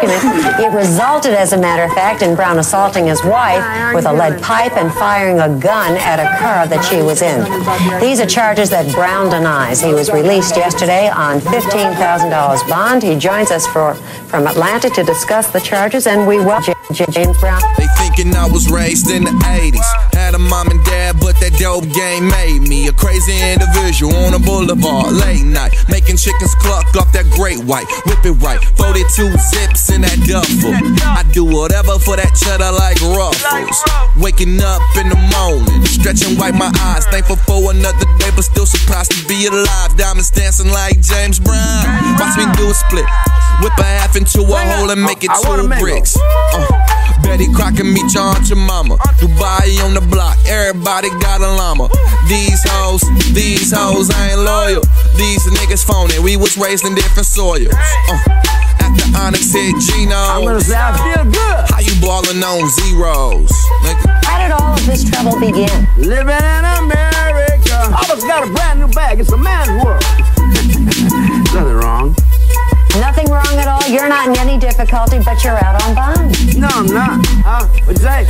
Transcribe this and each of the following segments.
It resulted, as a matter of fact, in Brown assaulting his wife with a lead pipe and firing a gun at a car that she was in. These are charges that Brown denies. He was released yesterday on $15,000 bond. He joins us from Atlanta to discuss the charges, and we welcome James Brown. They thinking I was raised in the 80s. Had a mom and dad, but that dope game made me a crazy individual on a boulevard late night, making chickens cluck off that great white, whip it right, 42 zips in that duffel. I do whatever for that cheddar like Ruffles. Waking up in the morning, stretching, wipe my eyes, thankful for another day, but still surprised to be alive. Diamonds dancing like James Brown. Watch me do a split, whip a half into a hole and make it 2 bricks. Betty Crocker, meet your aunt, your mama. Dubai on the block, everybody got a llama. These hoes, I ain't loyal. These niggas phony, we was raised in different soils. After Onyx hit Gino, I feel good. How you ballin' on zeros? Nigga. How did all of this trouble begin? Living in America. I always got a brand new bag, it's a man's world. Nothing wrong. Nothing wrong at all. You're not in any difficulty, but you're out on bond. No, I'm not. What'd you say?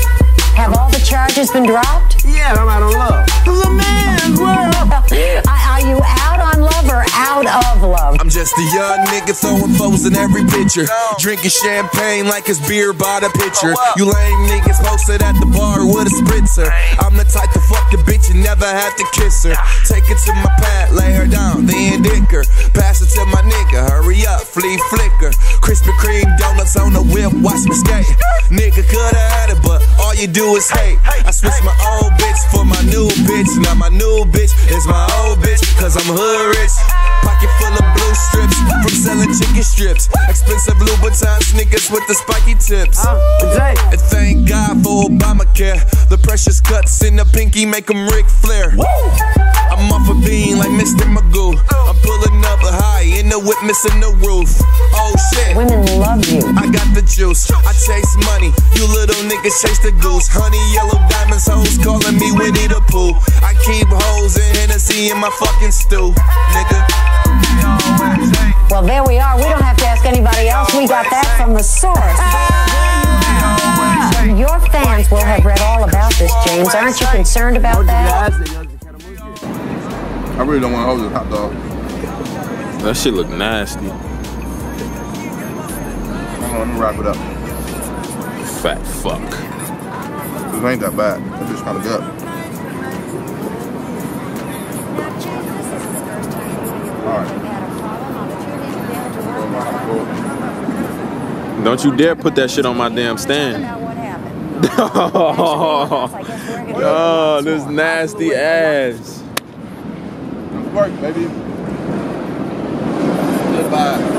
Have all the charges been dropped? Yeah, I'm out on love. It's a man's world. Are you out on love or out of love? I'm just a young nigga throwing foes in every picture. Drinking champagne like it's beer by the pitcher. You lame niggas posted at the bar with a spritzer. I'm the type to fuck the bitch and never have to kiss her. Take it to my pad, lay her down, then dick her. Pass it to my nigga, hurry up, flea flicker. Krispy Kreme donuts on the whip, watch me skate. Nigga coulda had it, but all you do is hate. I switched my old bitch for my new bitch. Now my new bitch is my old bitch, cause I'm hood rich. Pocket full of blue strips from selling chicken strips. Expensive Louboutin sneakers with the spiky tips. And thank God for Obamacare. The precious cuts in the pinky make them Ric Flair. I'm off a bean like Mr. Magoo. I'm pulling up a high in the whip, missing the roof. Oh shit. Women love you. I got the juice. I chase money. You little niggas chase the goose. Honey, yellow diamonds, hoes calling me Winnie the Pooh. I keep hoes and Hennessy in my fucking stew, nigga. Well, there we are. We don't have to ask anybody else. We got that from the source. Your fans will have read all about this, James. Aren't you concerned about that? I really don't want to hold this hot dog. That shit look nasty. Hold on, let me wrap it up. Fat fuck. This ain't that bad. That bitch kinda good. Don't you dare put that shit on my damn stand. Oh, this nasty ass. Good work, baby. Goodbye.